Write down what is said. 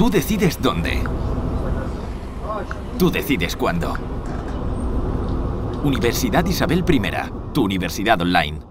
Tú decides dónde. Tú decides cuándo. Universidad Isabel I, tu universidad online.